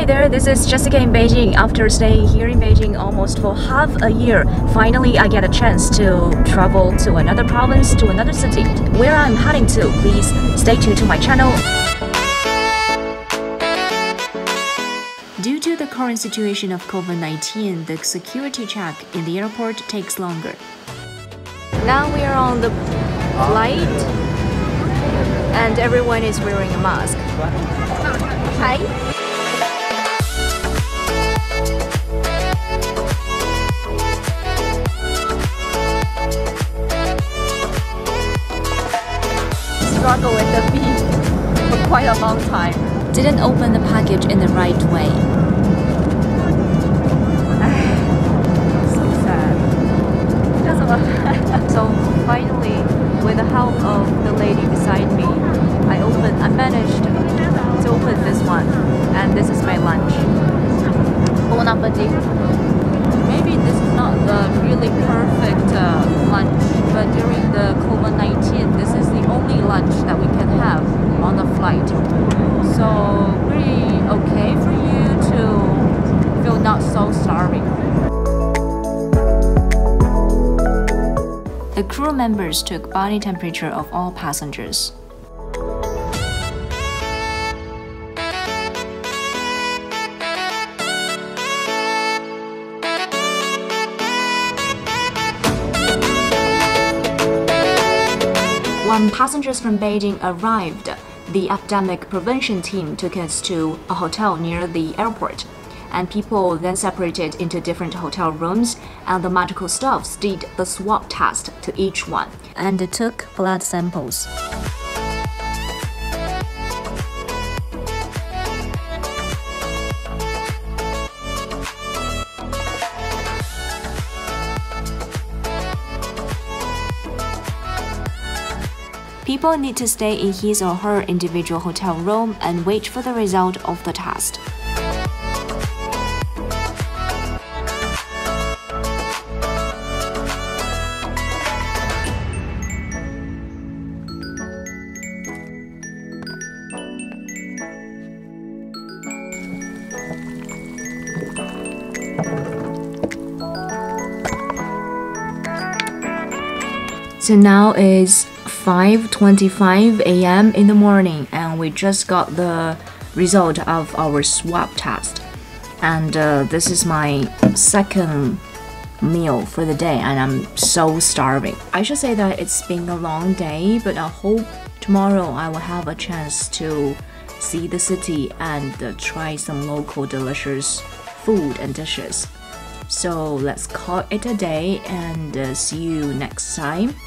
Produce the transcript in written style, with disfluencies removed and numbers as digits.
Hi there, this is Jessica in Beijing. After staying here in Beijing almost for half a year, finally I get a chance to travel to another province, to another city. Where I'm heading to, please stay tuned to my channel. Due to the current situation of COVID-19, the security check in the airport takes longer. Now we are on the flight and everyone is wearing a mask. Hi! Struggle with the beef for quite a long time. Didn't open the package in the right way. So sad. That's about that. So finally, with the help of the lady beside me, I managed to open this one, and this is my lunch. Bon appetit. Maybe this is not the really perfect lunch, but during the COVID-19, this is the only lunch that we can have on the flight. So pretty okay for you to feel not so starving. The crew members took body temperature of all passengers. When passengers from Beijing arrived, the epidemic prevention team took us to a hotel near the airport, and people then separated into different hotel rooms, and the medical staffs did the swab test to each one, and took blood samples. People need to stay in his or her individual hotel room and wait for the result of the test. So now is 5:25 a.m. in the morning, and we just got the result of our swab test, and this is my second meal for the day, and I'm so starving. I should say that it's been a long day, but I hope tomorrow I will have a chance to see the city and try some local delicious food and dishes. So let's call it a day, and see you next time.